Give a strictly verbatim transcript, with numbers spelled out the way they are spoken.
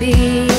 be.